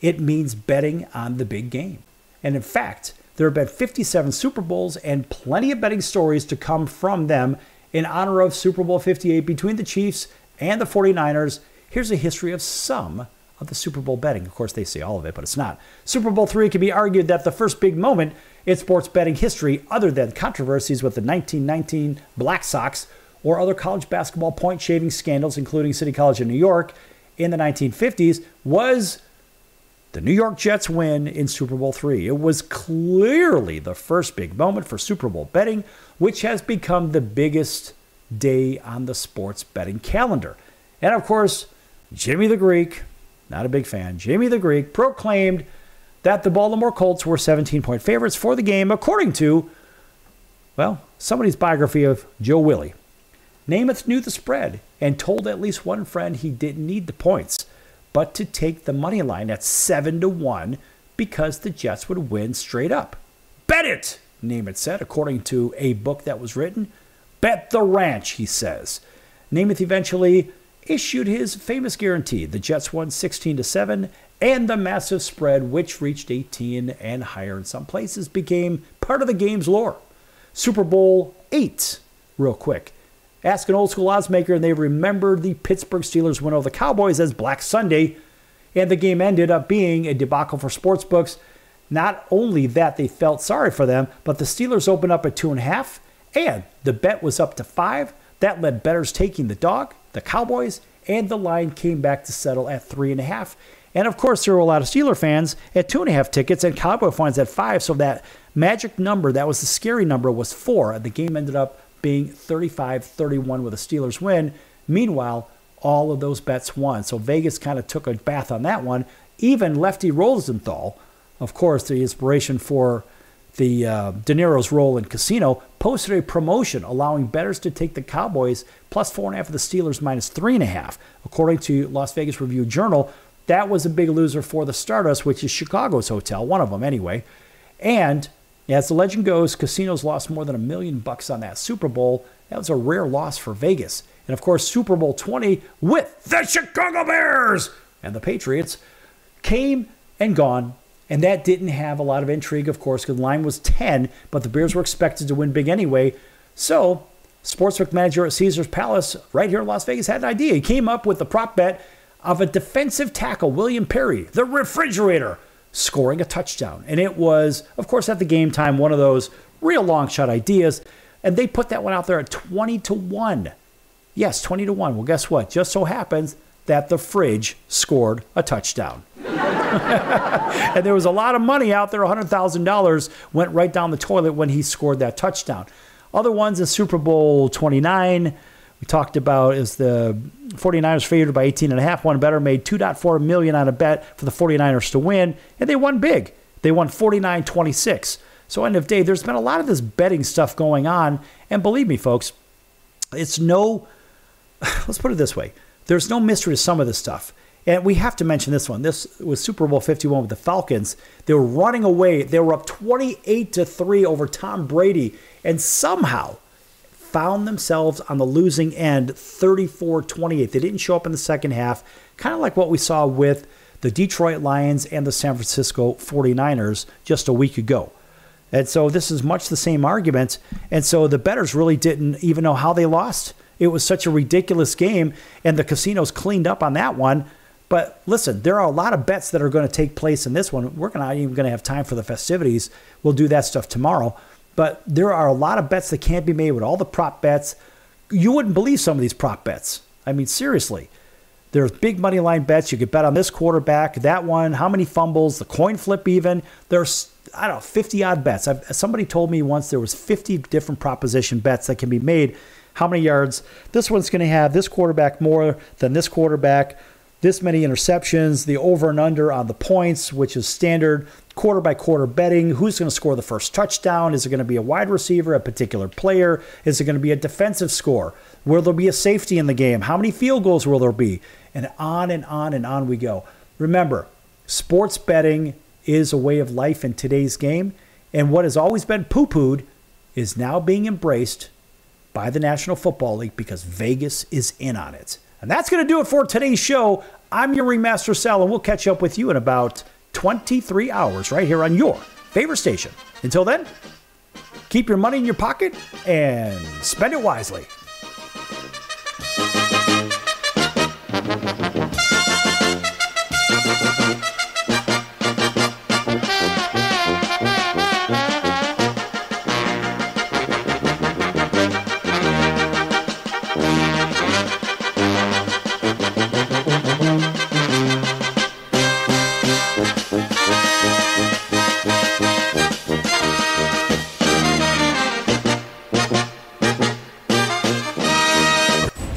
it means betting on the big game. And in fact, there have been fifty-seven Super Bowls and plenty of betting stories to come from them in honor of Super Bowl fifty-eight between the Chiefs and the forty-niners. Here's a history of some of the Super Bowl betting. Of course, they say all of it, but it's not. Super Bowl three can be argued that the first big moment in sports betting history, other than controversies with the nineteen nineteen Black Sox or other college basketball point-shaving scandals, including City College of New York in the nineteen fifties, was the New York Jets win in Super Bowl three. It was clearly the first big moment for Super Bowl betting, which has become the biggest day on the sports betting calendar. And of course, Jimmy the Greek, not a big fan, Jimmy the Greek proclaimed that the Baltimore Colts were seventeen point favorites for the game, according to, well, somebody's biography of Joe Willie. Namath knew the spread and told at least one friend he didn't need the points, but to take the money line at seven to one because the Jets would win straight up. Bet it, Namath said, according to a book that was written. Bet the ranch, he says. Namath eventually issued his famous guarantee. The Jets won sixteen to seven, and the massive spread, which reached eighteen and higher in some places, became part of the game's lore. Super Bowl eight, real quick. Ask an old-school oddsmaker, and they remembered the Pittsburgh Steelers win over the Cowboys as Black Sunday, and the game ended up being a debacle for sportsbooks. Not only that, they felt sorry for them, but the Steelers opened up at two and a half, and the bet was up to five. That led bettors taking the dog, the Cowboys, and the line came back to settle at three and a half. And of course, there were a lot of Steeler fans at two and a half tickets and Cowboy fans at five. So that magic number, that was the scary number, was four. The game ended up being thirty-five thirty-one with a Steelers win. Meanwhile, all of those bets won. So Vegas kind of took a bath on that one. Even Lefty Rosenthal, of course, the inspiration for the uh, De Niro's role in Casino, posted a promotion allowing bettors to take the Cowboys plus four and a half of the Steelers minus three and a half. According to Las Vegas Review-Journal, that was a big loser for the Stardust, which is Chicago's hotel, one of them anyway. And as the legend goes, Casinos lost more than a million bucks on that Super Bowl. That was a rare loss for Vegas. And of course, Super Bowl twenty with the Chicago Bears and the Patriots came and gone. And that didn't have a lot of intrigue, of course, because the line was ten, but the Bears were expected to win big anyway. So, sportsbook manager at Caesars Palace, right here in Las Vegas, had an idea. He came up with the prop bet of a defensive tackle, William Perry, the refrigerator, scoring a touchdown. And it was, of course, at the game time, one of those real long shot ideas. And they put that one out there at twenty to one. Yes, twenty to one. Well, guess what? Just so happens that the fridge scored a touchdown. And there was a lot of money out there. one hundred thousand dollars went right down the toilet when he scored that touchdown. Other ones in Super Bowl twenty-nine, we talked about, is the forty-niners favored by eighteen and a half. One better made two point four million dollars on a bet for the forty-niners to win, and they won big. They won forty-nine twenty-six. So end of day, there's been a lot of this betting stuff going on, and believe me, folks, it's no, let's put it this way, there's no mystery to some of this stuff. And we have to mention this one. This was Super Bowl fifty-one with the Falcons. They were running away. They were up twenty-eight to three over Tom Brady and somehow found themselves on the losing end thirty-four twenty-eight. They didn't show up in the second half, kind of like what we saw with the Detroit Lions and the San Francisco forty-niners just a week ago. And so this is much the same argument. And so the bettors really didn't even know how they lost. It was such a ridiculous game, and the casinos cleaned up on that one. But listen, there are a lot of bets that are going to take place in this one. We're not even going to have time for the festivities. We'll do that stuff tomorrow. But there are a lot of bets that can't be made with all the prop bets. You wouldn't believe some of these prop bets. I mean, seriously. There's big money line bets. You could bet on this quarterback, that one, how many fumbles, the coin flip even. There's, I don't know, fifty-odd bets. I've, somebody told me once there was fifty different proposition bets that can be made. How many yards? This one's going to have this quarterback more than this quarterback. This many interceptions, the over and under on the points, which is standard quarter by quarter betting. Who's going to score the first touchdown? Is it going to be a wide receiver, a particular player? Is it going to be a defensive score? Will there be a safety in the game? How many field goals will there be? And on and on and on we go. Remember, sports betting is a way of life in today's game. And what has always been poo-pooed is now being embraced by the National Football League because Vegas is in on it. And that's going to do it for today's show. I'm your Remaster Sal, and we'll catch up with you in about twenty-three hours right here on your favorite station. Until then, keep your money in your pocket and spend it wisely.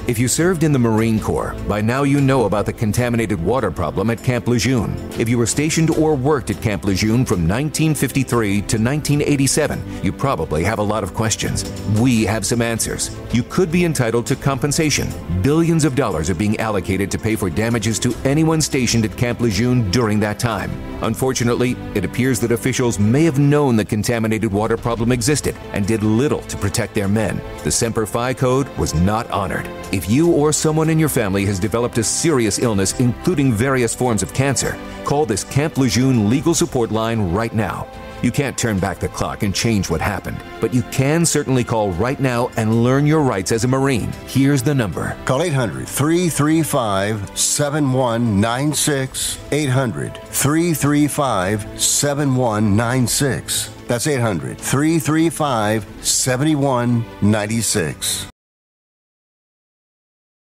If you served in the Marine Corps, by now you know about the contaminated water problem at Camp Lejeune. If you were stationed or worked at Camp Lejeune from nineteen fifty-three to nineteen eighty-seven, you probably have a lot of questions. We have some answers. You could be entitled to compensation. Billions of dollars are being allocated to pay for damages to anyone stationed at Camp Lejeune during that time. Unfortunately, it appears that officials may have known the contaminated water problem existed and did little to protect their men. The Semper Fi Code was not honored. If you or someone in your family has developed a serious illness, including various forms of cancer, call this Camp Lejeune legal support line right now. You can't turn back the clock and change what happened, but you can certainly call right now and learn your rights as a Marine. Here's the number. Call eight hundred, three three five, seven one nine six. eight hundred, three three five, seven one nine six. That's eight hundred, three three five, seven one nine six.